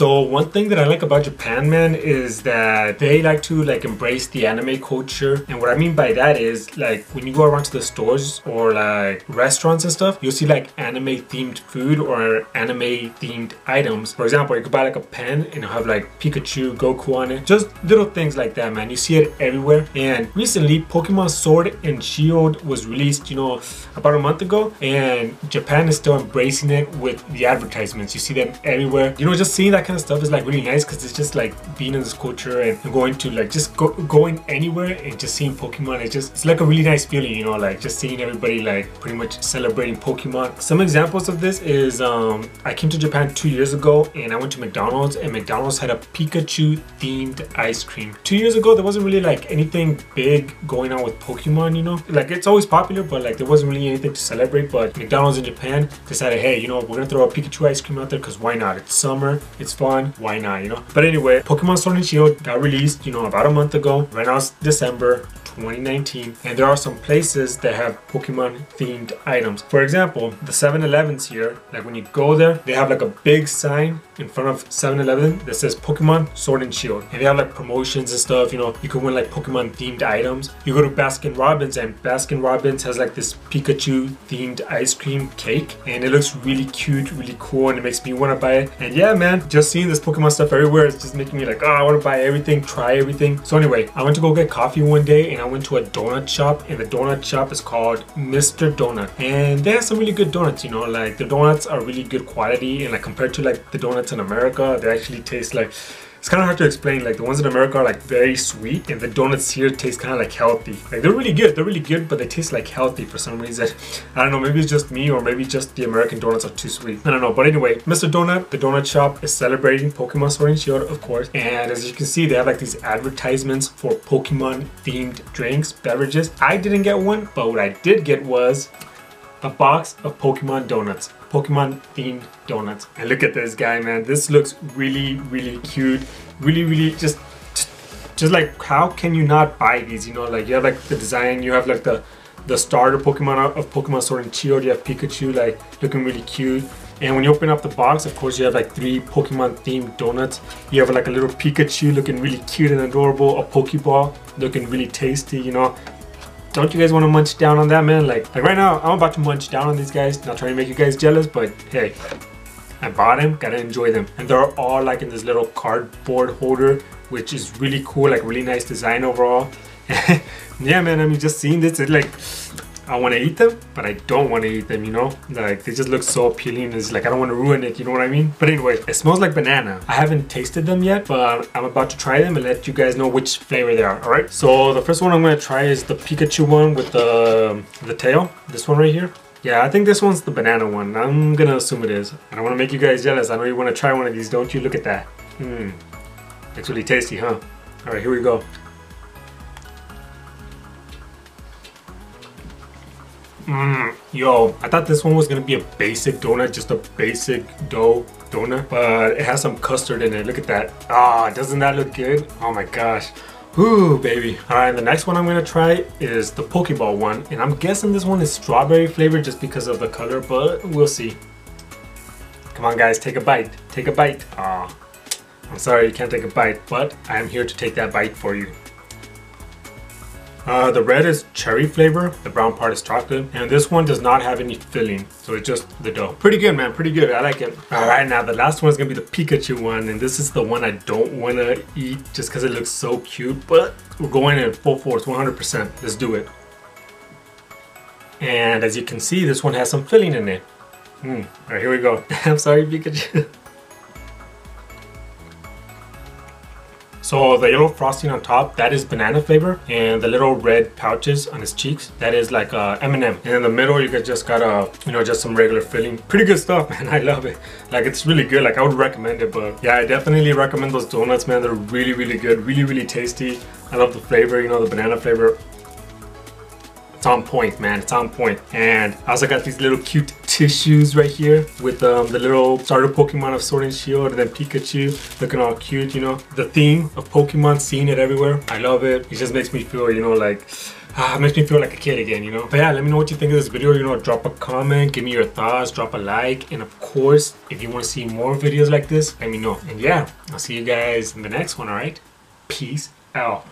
So one thing that I like about Japan, man, is that they like to embrace the anime culture. And what I mean by that is when you go around to the stores or restaurants and stuff, you'll see anime themed food or anime themed items. For example, you could buy a pen and it'll have Pikachu, Goku on it. Just little things like that, man. You see it everywhere. And recently Pokemon Sword and Shield was released, about a month ago, and Japan is still embracing it with the advertisements. You see them everywhere. Just seeing that kind of stuff is really nice, because it's just being in this culture and going to going anywhere and just seeing Pokemon. It's a really nice feeling, just seeing everybody pretty much celebrating Pokemon. Some examples of this is I came to Japan 2 years ago and I went to McDonald's, and McDonald's had a Pikachu themed ice cream. 2 years ago there wasn't really anything big going on with Pokemon, it's always popular, but there wasn't really anything to celebrate. But McDonald's in Japan decided, hey, we're gonna throw a Pikachu ice cream out there, because why not? It's summer, it's fun, why not, But anyway, Pokemon Sword and Shield got released, about a month ago, right now it's December 2019, and there are some places that have Pokemon themed items. For example, the 7-Elevens here, when you go there, they have a big sign in front of 7-Eleven that says Pokemon Sword and Shield, and they have promotions and stuff. You can win Pokemon themed items. You go to Baskin Robbins, and Baskin Robbins has this Pikachu themed ice cream cake, and it looks really cute, really cool, and it makes me want to buy it. And yeah, man, just seeing this Pokemon stuff everywhere is just making me oh, I want to buy everything, try everything. So anyway, I went to go get coffee one day, and I went to a donut shop, and the donut shop is called Mr. Donut, and they have some really good donuts. The donuts are really good quality, and compared to the donuts in America, they actually taste it's kind of hard to explain. The ones in America are very sweet, and the donuts here taste kind of healthy. They're really good, but they taste healthy for some reason. I don't know, maybe it's just me, or maybe just the American donuts are too sweet, I don't know. But anyway, Mr. Donut, the donut shop, is celebrating Pokemon Sword and Shield, of course. And as you can see, they have these advertisements for Pokemon themed drinks, beverages. I didn't get one, but what I did get was a box of Pokemon donuts. Pokemon themed donuts. And look at this guy, man. This looks really, really cute. Really, really just how can you not buy these? You have the design, you have the starter Pokemon of Pokemon Sword and Shield. You have Pikachu looking really cute. And when you open up the box, of course, you have 3 Pokemon themed donuts. You have a little Pikachu looking really cute and adorable, a Pokeball looking really tasty, Don't you guys want to munch down on that, man? Right now, I'm about to munch down on these guys. Not trying to make you guys jealous, but hey, I bought them, gotta enjoy them. And they're all in this little cardboard holder, which is really cool, really nice design overall. Yeah, man, I mean, just seeing this, it's I want to eat them, but I don't want to eat them, they just look so appealing. It's I don't want to ruin it, you know what I mean? But anyway, it smells like banana. I haven't tasted them yet, but I'm about to try them and let you guys know which flavor they are. All right, so the first one I'm going to try is the Pikachu one with the tail, this one right here. Yeah, I think this one's the banana one. I'm gonna assume it is. I don't want to make you guys jealous. I know you want to try one of these, don't you? Look at that. It's really tasty, huh? All right, here we go. Yo, I thought this one was gonna be a basic donut, just a basic dough donut, but it has some custard in it. Look at that. Ah, doesn't that look good? Oh my gosh. Ooh, baby. All right, the next one I'm gonna try is the Pokeball one, and I'm guessing this one is strawberry flavored just because of the color, but we'll see. Come on, guys, take a bite. Take a bite. Ah, I'm sorry you can't take a bite, but I am here to take that bite for you. The red is cherry flavor, the brown part is chocolate, and this one does not have any filling, so it's just the dough. Pretty good, man, pretty good. I like it. All right, now the last one is gonna be the Pikachu one, and this is the one I don't want to eat just because it looks so cute, but we're going in full force, 100%. Let's do it. And as you can see, this one has some filling in it. All right, here we go. I'm sorry, Pikachu. So the yellow frosting on top, that is banana flavor, and the little red pouches on his cheeks, that is like M&M. And in the middle, you guys just got just some regular filling. Pretty good stuff, man. I love it. It's really good. I would recommend it, but yeah, I definitely recommend those donuts, man. They're really, really good, really, really tasty. I love the flavor, the banana flavor. It's on point, man. It's on point. And I also got these little cute tissues right here with the little starter Pokemon of Sword and Shield, and then Pikachu looking all cute, you know. The theme of Pokemon, seeing it everywhere. I love it. It just makes me feel, you know, like... it makes me feel like a kid again, you know. But yeah, let me know what you think of this video. You know, drop a comment, give me your thoughts, drop a like, and of course, if you want to see more videos like this, let me know. And yeah, I'll see you guys in the next one, alright? Peace out.